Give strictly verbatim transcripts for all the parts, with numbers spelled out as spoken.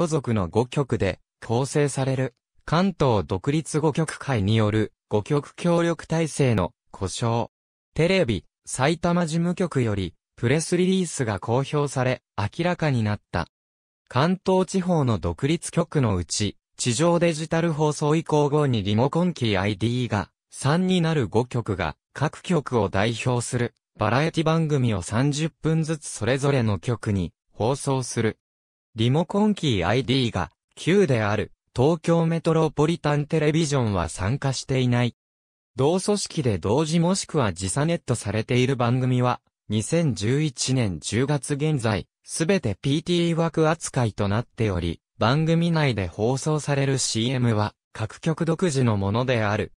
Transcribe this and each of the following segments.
著属のごきょくで構成される関東独立ごきょくかいによるごきょく協力体制の呼称。テレビ、埼玉事務局よりプレスリリースが公表され明らかになった。関東地方の独立局のうち地上デジタル放送移行後にリモコンキー アイディー がさんになるごきょくが各局を代表するバラエティ番組をさんじゅっぷんずつそれぞれの局に放送する。リモコンキー アイディー がきゅうである東京メトロポリタンテレビジョンは参加していない。同組織で同時もしくは時差ネットされている番組はにせんじゅういちねんじゅうがつ現在すべて ピーティー 枠扱いとなっており、番組内で放送される シーエム は各局独自のものである。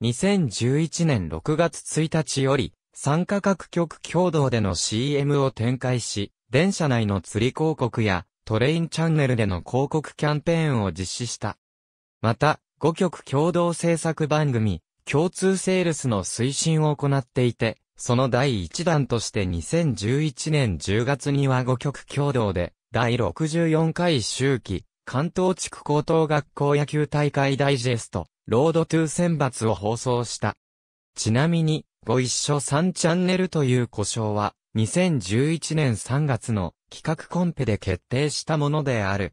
にせんじゅういちねんろくがつついたちより参加各局共同での シーエム を展開し、電車内の釣り広告やトレインチャンネルでの広告キャンペーンを実施した。また、ごきょく共同制作番組、共通セールスの推進を行っていて、そのだいいちだんとしてにせんじゅういちねんじゅうがつにはごきょく共同で、だいろくじゅうよんかい秋季、関東地区高等学校野球大会ダイジェスト、ロードトゥ選抜を放送した。ちなみに、ご一緒さんチャンネルという呼称は、にせんじゅういちねんさんがつの企画コンペで決定したものである。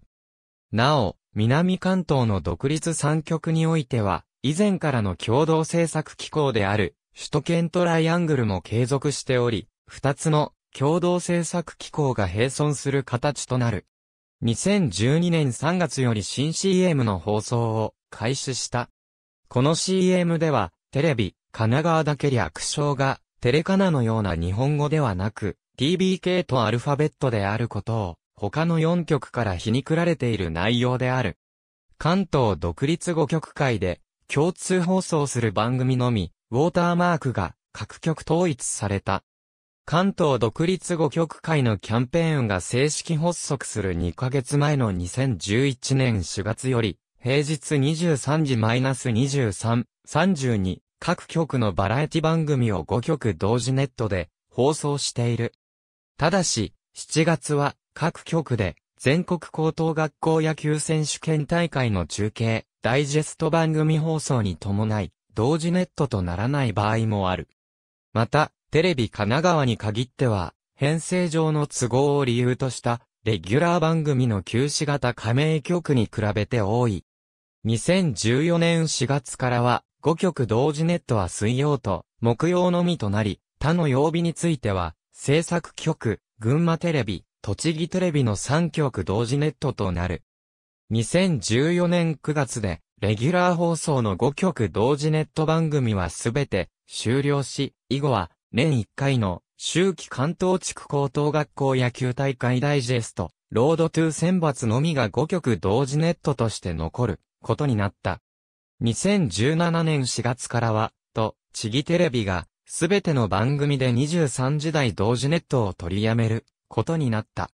なお、南関東の独立さんきょくにおいては、以前からの共同制作機構である、首都圏トライアングルも継続しており、ふたつの共同制作機構が並存する形となる。にせんじゅうにねんさんがつより新 シーエム の放送を開始した。この シーエム では、テレビ、神奈川だけ略称が、テレカナのような日本語ではなく、ティーブイケー とアルファベットであることを、他のよんきょくから皮肉られている内容である。関東独立ごきょくかいで、共通放送する番組のみ、ウォーターマークが各局統一された。関東独立ごきょくかいのキャンペーンが正式発足するにかげつまえのにせんじゅういちねんしがつより、平日にじゅうさんじ にじゅうさん、さんじゅうに、各局のバラエティ番組をごきょく同時ネットで放送している。ただし、しちがつは各局で全国高等学校野球選手権大会の中継、ダイジェスト番組放送に伴い、同時ネットとならない場合もある。また、テレビ神奈川に限っては、編成上の都合を理由とした、レギュラー番組の休止型加盟局に比べて多い。にせんじゅうよねんしがつからは、ごきょく同時ネットは水曜と木曜のみとなり、他の曜日については、制作局、群馬テレビ、栃木テレビのさんきょく同時ネットとなる。にせんじゅうよねんくがつで、レギュラー放送のごきょく同時ネット番組はすべて終了し、以後は年いっかいの秋季関東地区高等学校野球大会ダイジェスト、ロードトゥ選抜のみがごきょく同時ネットとして残ることになった。にせんじゅうななねんしがつからは、と、ちぎテレビが、すべての番組でにじゅうさんじだい同時ネットを取りやめる、ことになった。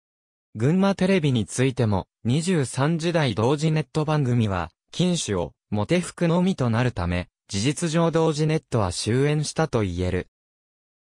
群馬テレビについても、にじゅうさんじだい同時ネット番組は、禁酒を、モテ服のみとなるため、事実上同時ネットは終焉したと言える。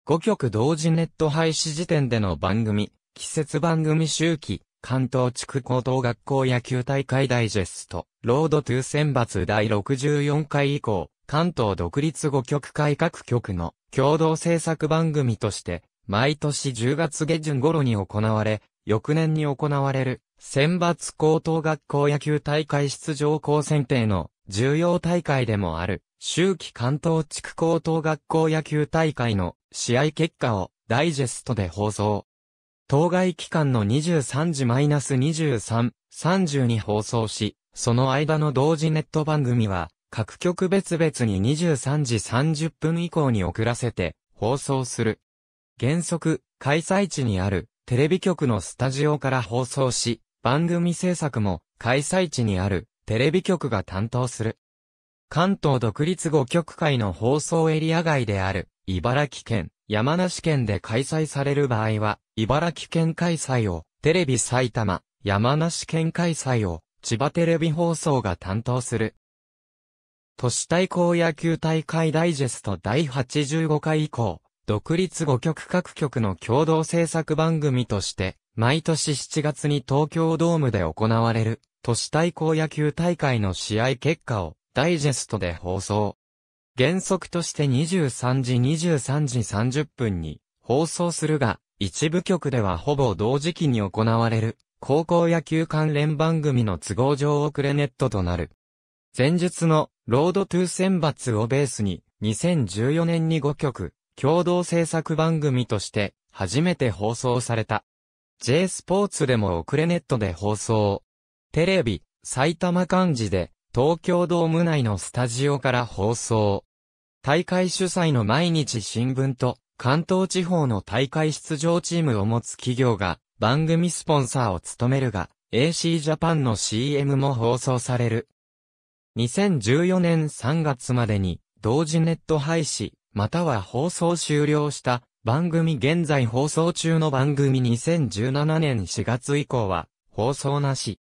ごきょく同時ネット廃止時点での番組、季節番組秋季、関東地区高等学校野球大会ダイジェスト、ロードトゥ選抜だいろくじゅうよんかい以降、関東独立ごきょくかい各局の共同制作番組として、毎年じゅうがつげじゅん頃に行われ、翌年に行われる、選抜高等学校野球大会出場校選定の重要大会でもある、秋季関東地区高等学校野球大会の試合結果をダイジェストで放送。当該期間のにじゅうさんじ にじゅうさん、さんじゅうに放送し、その間の同時ネット番組は、各局別々ににじゅうさんじ さんじゅっぷん以降に遅らせて放送する。原則、開催地にあるテレビ局のスタジオから放送し、番組制作も開催地にあるテレビ局が担当する。関東独立ごきょくかいの放送エリア外である、茨城県、山梨県で開催される場合は、茨城県開催を、テレビ埼玉、山梨県開催を、千葉テレビ放送が担当する。都市対抗野球大会ダイジェストだいはちじゅうごかい以降、独立ごきょく各局の共同制作番組として、毎年しちがつに東京ドームで行われる都市対抗野球大会の試合結果をダイジェストで放送。原則としてにじゅうさんじ、にじゅうさんじさんじゅっぷんに放送するが、一部局ではほぼ同時期に行われる高校野球関連番組の都合上遅れネットとなる。前述のロードトゥ選抜をベースににせんじゅうよねんにごきょく共同制作番組として初めて放送された。J スポーツでも遅れネットで放送。テレビ、埼玉漢字で東京ドーム内のスタジオから放送。大会主催の毎日新聞と関東地方の大会出場チームを持つ企業が番組スポンサーを務めるが、エーシー ジャパンの シーエム も放送される。にせんじゅうよねんさんがつまでに同時ネット配信または放送終了した番組現在放送中の番組にせんじゅうななねんしがつ以降は放送なし。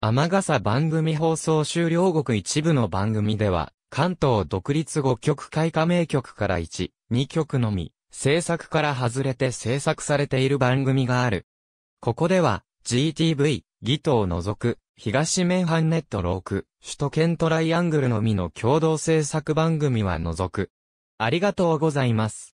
雨傘番組放送終了後一部の番組では、関東独立ごきょく会加盟局からいち、にきょくのみ、制作から外れて制作されている番組がある。ここでは、ジーティーブイ、ギトを除く、東メンハンネットろく、首都圏トライアングルのみの共同制作番組は除く。ありがとうございます。